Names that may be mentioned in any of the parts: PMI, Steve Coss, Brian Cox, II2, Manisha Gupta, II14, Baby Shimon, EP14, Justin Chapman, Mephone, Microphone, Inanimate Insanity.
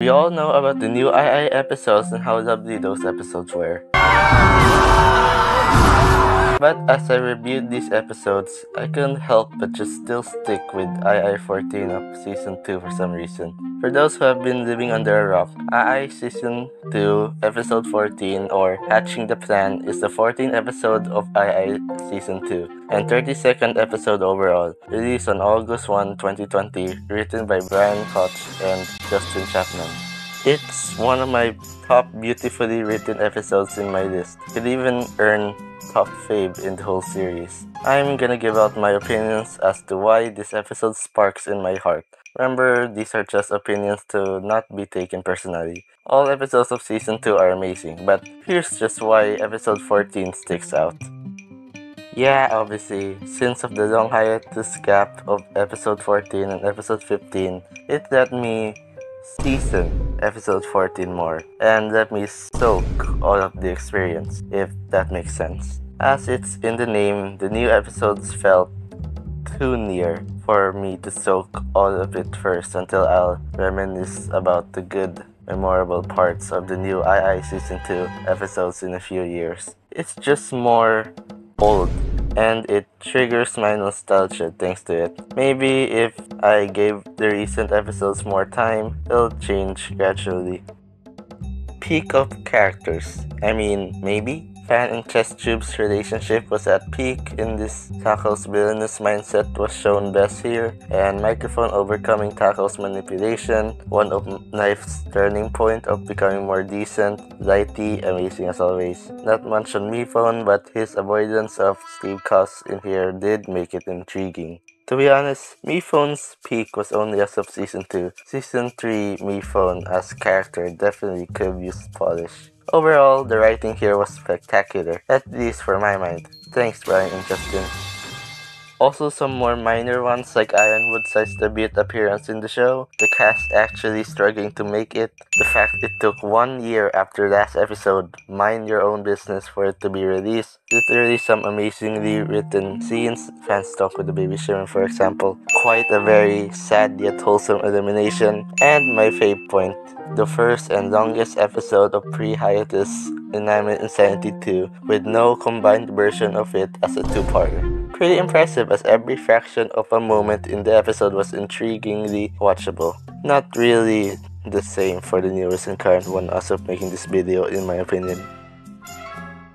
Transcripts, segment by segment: We all know about the new II episodes and how lovely those episodes were. But as I reviewed these episodes, I couldn't help but just still stick with II-14 of Season 2 for some reason. For those who have been living under a rock, II Season 2 Episode 14 or Hatching the Plan is the 14th episode of II Season 2 and 32nd episode overall, released on August 1, 2020, written by Brian Cox and Justin Chapman. It's one of my top beautifully written episodes in my list. It even earned top fave in the whole series. I'm gonna give out my opinions as to why this episode sparks in my heart. Remember, these are just opinions to not be taken personally. All episodes of Season 2 are amazing, but here's just why Episode 14 sticks out. Yeah, obviously, since of the long hiatus gap of Episode 14 and Episode 15, it let me season Episode 14 more and let me soak all of the experience, if that makes sense. As it's in the name, the new episodes felt too near for me to soak all of it first until I'll reminisce about the good, memorable parts of the new II Season 2 episodes in a few years. It's just more old, and it triggers my nostalgia thanks to it. Maybe if I gave the recent episodes more time, it'll change gradually. Peak of characters. I mean, maybe? Fan and Chest Tube's relationship was at peak in this. Taco's villainous mindset was shown best here, and Microphone overcoming Taco's manipulation, one of Knife's turning point of becoming more decent. Lighty, amazing as always. Not much on Mephone, but his avoidance of Steve Coss in here did make it intriguing. To be honest, Mephone's peak was only as of Season 2. Season 3 Mephone as character definitely could use polish. Overall, the writing here was spectacular, at least for my mind. Thanks, Brian and Justin. Also, some more minor ones like Ironwoodside's debut appearance in the show, the cast actually struggling to make it, the fact it took 1 year after last episode, Mind Your Own Business, for it to be released, literally some amazingly written scenes, fans talk with the Baby Shimon for example, quite a very sad yet wholesome elimination, and my fave point, the first and longest episode of pre-hiatus Inanimate Insanity 2 with no combined version of it as a two-parter. Pretty impressive as every fraction of a moment in the episode was intriguingly watchable. Not really the same for the newest and current one as of making this video in my opinion.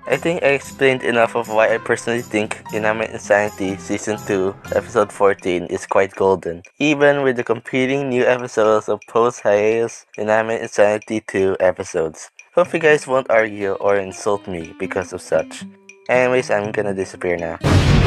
I think I explained enough of why I personally think Inanimate Insanity Season 2 Episode 14 is quite golden. Even with the competing new episodes of post-hiatus Inanimate Insanity 2 episodes. Hope you guys won't argue or insult me because of such. Anyways, I'm gonna disappear now.